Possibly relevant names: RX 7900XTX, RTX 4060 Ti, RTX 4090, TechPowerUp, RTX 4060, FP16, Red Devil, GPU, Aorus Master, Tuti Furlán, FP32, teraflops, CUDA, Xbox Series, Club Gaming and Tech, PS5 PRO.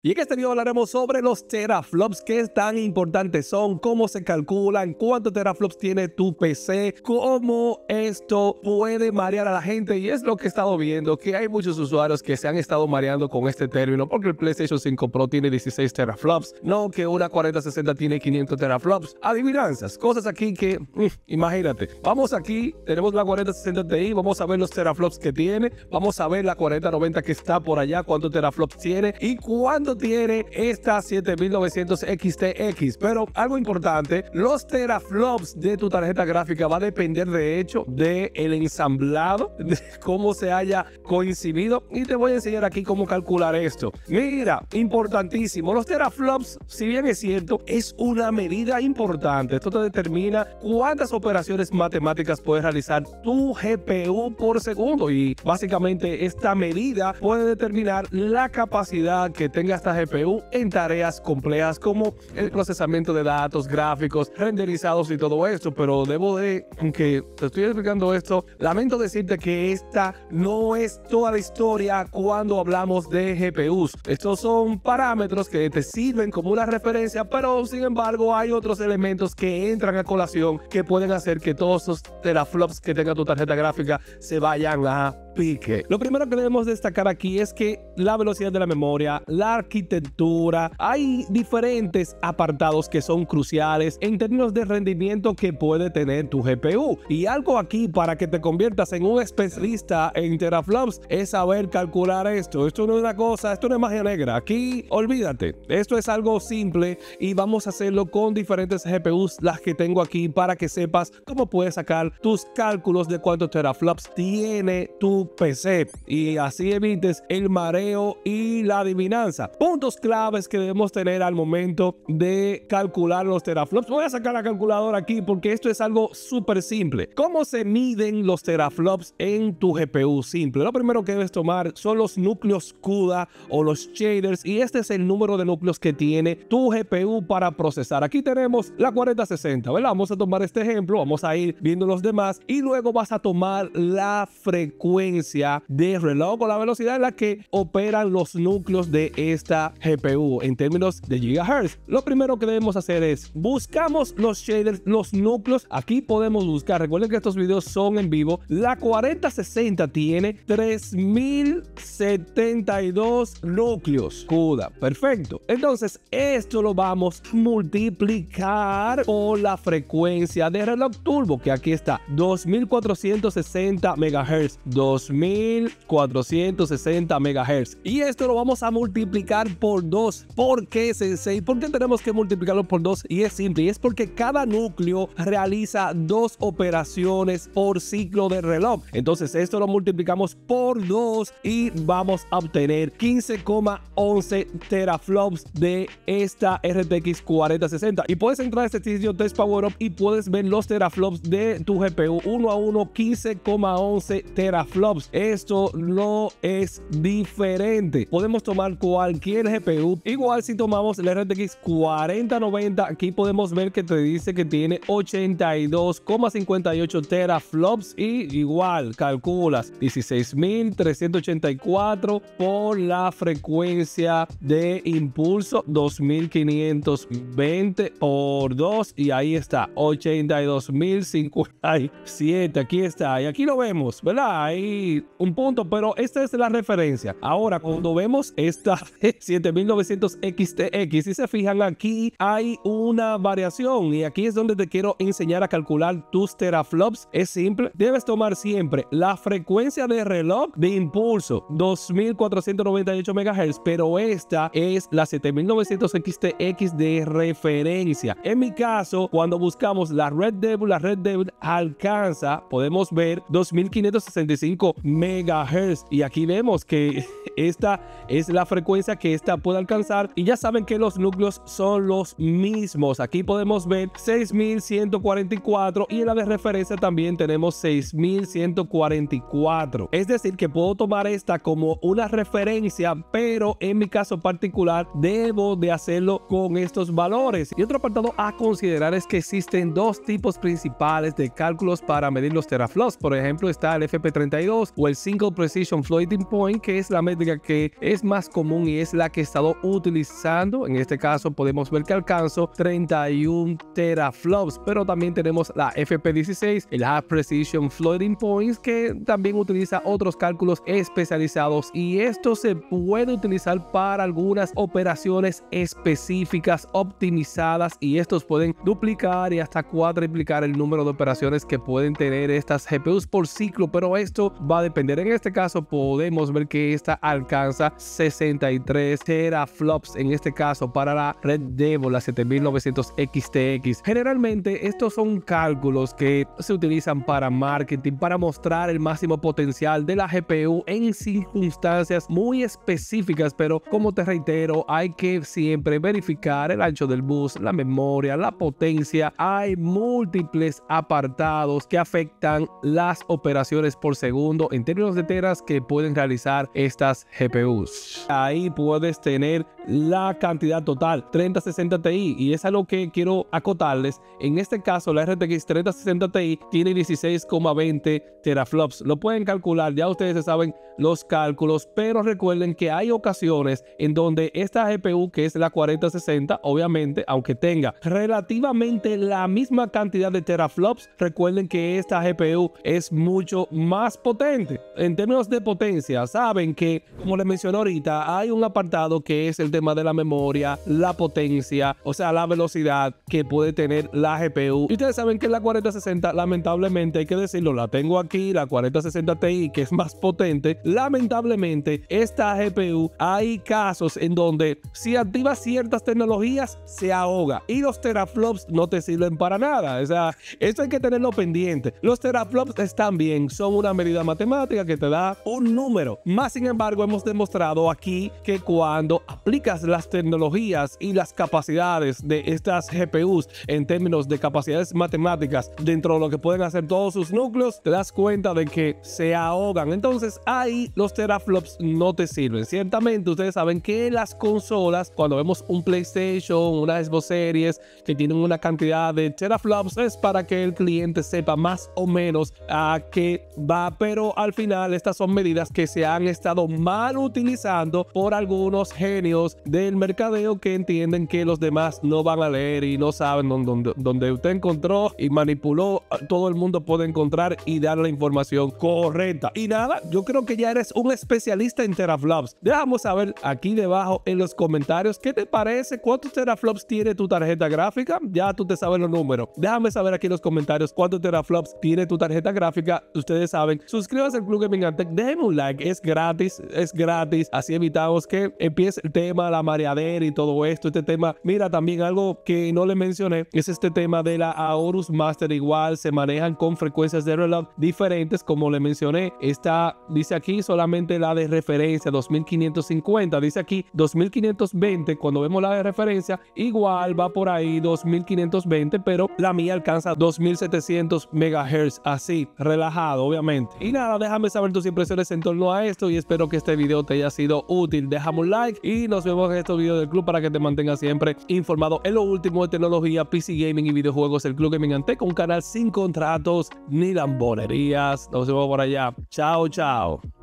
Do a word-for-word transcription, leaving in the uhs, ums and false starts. Y en este video hablaremos sobre los teraflops, que tan importantes son, cómo se calculan, cuántos teraflops tiene tu P C, cómo esto puede marear a la gente. Y es lo que he estado viendo, que hay muchos usuarios que se han estado mareando con este término, porque el PlayStation cinco Pro tiene dieciséis teraflops, no que una cuarenta sesenta tiene quinientos teraflops. Adivinanzas, cosas aquí que, mm, imagínate, vamos aquí, tenemos la cuarenta sesenta Ti, vamos a ver los teraflops que tiene, vamos a ver la cuarenta noventa que está por allá, cuántos teraflops tiene y cuánto tiene esta siete mil novecientos X T X. Pero algo importante, los teraflops de tu tarjeta gráfica va a depender de hecho de el ensamblado, de cómo se haya coincidido, y te voy a enseñar aquí cómo calcular esto. Mira, importantísimo, los teraflops, si bien es cierto, es una medida importante. Esto te determina cuántas operaciones matemáticas puedes realizar tu G P U por segundo, y básicamente esta medida puede determinar la capacidad que tengas esta G P U en tareas complejas como el procesamiento de datos, gráficos, renderizados y todo esto. Pero debo de, aunque te estoy explicando esto, lamento decirte que esta no es toda la historia cuando hablamos de G P Us. Estos son parámetros que te sirven como una referencia, pero sin embargo hay otros elementos que entran a colación que pueden hacer que todos esos teraflops que tenga tu tarjeta gráfica se vayan a pique. Lo primero que debemos destacar aquí es que la velocidad de la memoria, la arquitectura, hay diferentes apartados que son cruciales en términos de rendimiento que puede tener tu G P U. Y algo aquí para que te conviertas en un especialista en teraflops es saber calcular esto. Esto no es una cosa, esto no es magia negra. Aquí, olvídate, esto es algo simple y vamos a hacerlo con diferentes G P Us, las que tengo aquí, para que sepas cómo puedes sacar tus cálculos de cuántos teraflops tiene tu P C, y así evites el mareo y la adivinanza. Puntos claves que debemos tener al momento de calcular los teraflops. Voy a sacar la calculadora aquí porque esto es algo súper simple. ¿Cómo se miden los teraflops en tu G P U? Simple. Lo primero que debes tomar son los núcleos CUDA o los shaders, y este es el número de núcleos que tiene tu G P U para procesar. Aquí tenemos la cuarenta sesenta, ¿verdad? Vamos a tomar este ejemplo, vamos a ir viendo los demás y luego vas a tomar la frecuencia de reloj, con la velocidad en la que operan los núcleos de esta G P U en términos de gigahertz. Lo primero que debemos hacer es buscamos los shaders, los núcleos. Aquí podemos buscar, recuerden que estos videos son en vivo. La cuarenta sesenta tiene tres mil setenta y dos núcleos CUDA. Perfecto. Entonces esto lo vamos a multiplicar por la frecuencia de reloj turbo, que aquí está, dos mil cuatrocientos sesenta megahertz, dos mil cuatrocientos sesenta megahertz, y esto lo vamos a multiplicar por dos. ¿Por qué, Sensei? ¿Por qué tenemos que multiplicarlo por dos? Y es simple, y es porque cada núcleo realiza dos operaciones por ciclo de reloj. Entonces esto lo multiplicamos por dos y vamos a obtener quince coma once teraflops de esta R T X cuarenta sesenta. Y puedes entrar a este sitio TechPowerUp y puedes ver los teraflops de tu G P U uno a uno, quince coma once teraflops. Esto no es diferente. Podemos tomar cualquier G P U. Igual si tomamos el R T X cuarenta noventa, aquí podemos ver que te dice que tiene ochenta y dos coma cincuenta y ocho teraflops, y igual calculas dieciséis mil trescientos ochenta y cuatro por la frecuencia de impulso, dos mil quinientos veinte por dos, y ahí está, ochenta y dos mil cincuenta y siete. Aquí está, y aquí lo vemos, ¿verdad? Ahí un punto, pero esta es la referencia. Ahora, cuando vemos esta siete mil novecientos X T X, si se fijan, aquí hay una variación, y aquí es donde te quiero enseñar a calcular tus teraflops. Es simple, debes tomar siempre la frecuencia de reloj de impulso, dos mil cuatrocientos noventa y ocho megahertz, pero esta es la siete mil novecientos X T X de referencia. En mi caso, cuando buscamos la Red Devil, la Red Devil alcanza, podemos ver dos mil quinientos sesenta y cinco megahertz, y aquí vemos que esta es la frecuencia que esta puede alcanzar, y ya saben que los núcleos son los mismos. Aquí podemos ver seis mil ciento cuarenta y cuatro, y en la de referencia también tenemos seis mil ciento cuarenta y cuatro. Es decir, que puedo tomar esta como una referencia, pero en mi caso particular debo de hacerlo con estos valores. Y otro apartado a considerar es que existen dos tipos principales de cálculos para medir los teraflops. Por ejemplo, está el F P treinta y dos o el Single Precision Floating Point, que es la métrica que es más común y es es la que he estado utilizando. En este caso podemos ver que alcanzó treinta y un teraflops, pero también tenemos la F P dieciséis, el High Precision Floating Points, que también utiliza otros cálculos especializados, y esto se puede utilizar para algunas operaciones específicas optimizadas, y estos pueden duplicar y hasta cuadriplicar el número de operaciones que pueden tener estas G P Us por ciclo, pero esto va a depender. En este caso podemos ver que esta alcanza sesenta y tres teraflops en este caso para la Red Devil, la siete mil novecientos X T X. Generalmente estos son cálculos que se utilizan para marketing, para mostrar el máximo potencial de la G P U en circunstancias muy específicas, pero como te reitero, hay que siempre verificar el ancho del bus, la memoria, la potencia. Hay múltiples apartados que afectan las operaciones por segundo en términos de teras que pueden realizar estas G P Us. Ahí puedes tener la cantidad total, treinta sesenta Ti, y es algo que quiero acotarles. En este caso la R T X treinta sesenta Ti tiene dieciséis coma veinte teraflops. Lo pueden calcular, ya ustedes se saben los cálculos, pero recuerden que hay ocasiones en donde esta G P U, que es la cuarenta sesenta, obviamente aunque tenga relativamente la misma cantidad de teraflops, recuerden que esta G P U es mucho más potente en términos de potencia. Saben que, como les mencioné ahorita, hay un apartado que es el tema de la memoria, la potencia, o sea la velocidad que puede tener la G P U, y ustedes saben que la cuarenta sesenta, lamentablemente hay que decirlo, la tengo aquí, la cuarenta sesenta Ti, que es más potente. Lamentablemente esta G P U, hay casos en donde si activa ciertas tecnologías se ahoga y los teraflops no te sirven para nada. O sea, esto hay que tenerlo pendiente. Los teraflops están bien, son una medida matemática que te da un número, más sin embargo hemos demostrado aquí que cuando aplicas las tecnologías y las capacidades de estas G P Us en términos de capacidades matemáticas dentro de lo que pueden hacer todos sus núcleos, te das cuenta de que se ahogan. Entonces ahí los teraflops no te sirven. Ciertamente ustedes saben que las consolas, cuando vemos un PlayStation, una Xbox Series que tienen una cantidad de teraflops, es para que el cliente sepa más o menos a qué va, pero al final estas son medidas que se han estado mal utilizando por algunos genios del mercadeo que entienden que los demás no van a leer y no saben dónde, dónde usted encontró y manipuló. Todo el mundo puede encontrar y dar la información correcta. Y nada, yo creo que ya eres un especialista en teraflops. Déjame saber aquí debajo en los comentarios qué te parece, cuántos teraflops tiene tu tarjeta gráfica. Ya tú te sabes los números. Déjame saber aquí en los comentarios cuántos teraflops tiene tu tarjeta gráfica. Ustedes saben, suscríbanse al Club Gaming and Tech, déjenme un like, es gratis, es gratis. Así evitamos que empiece el tema, la mareadera y todo esto. Este tema, mira, también algo que no le mencioné, es este tema de la Aorus Master. Igual se manejan con frecuencias de reloj diferentes, como le mencioné. Esta dice aquí solamente la de referencia, dos mil quinientos cincuenta, dice aquí dos mil quinientos veinte. Cuando vemos la de referencia, igual va por ahí dos mil quinientos veinte, pero la mía alcanza dos mil setecientos megahertz, así, relajado, obviamente. Y nada, déjame saber tus impresiones en torno a esto y espero que este video te haya sido útil. Déjame un like y nos vemos en estos videos del club para que te mantengas siempre informado en lo último de tecnología, P C Gaming y videojuegos. El Club Gaming and Tech, un canal sin contratos ni lambonerías. Nos vemos por allá. Chao, chao.